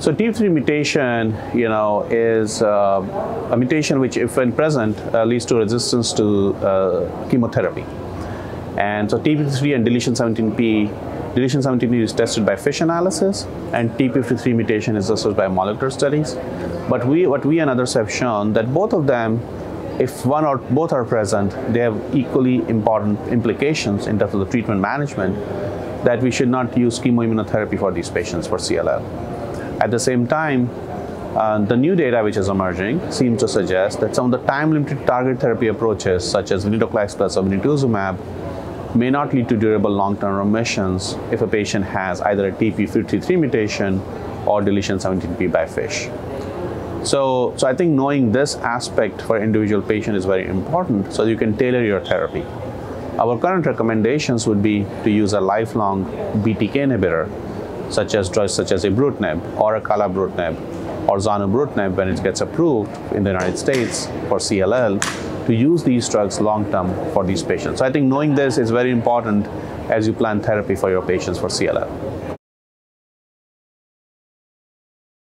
So TP53 mutation, is a mutation which, if when present, leads to resistance to chemotherapy. And so TP53 and deletion 17p is tested by FISH analysis, and TP53 mutation is assessed by molecular studies. But what we and others have shown that both of them, if one or both are present, they have equally important implications in terms of the treatment management, that we should not use chemoimmunotherapy for these patients for CLL. At the same time, the new data which is emerging seems to suggest that some of the time-limited target therapy approaches, such as venetoclax plus obinutuzumab, may not lead to durable long-term remissions if a patient has either a TP53 mutation or deletion 17p by FISH. So I think knowing this aspect for individual patient is very important, so you can tailor your therapy. Our current recommendations would be to use a lifelong BTK inhibitor, such as drugs such as ibrutinib or acalabrutinib or zanubrutinib when it gets approved in the United States for CLL, to use these drugs long-term for these patients. So I think knowing this is very important as you plan therapy for your patients for CLL.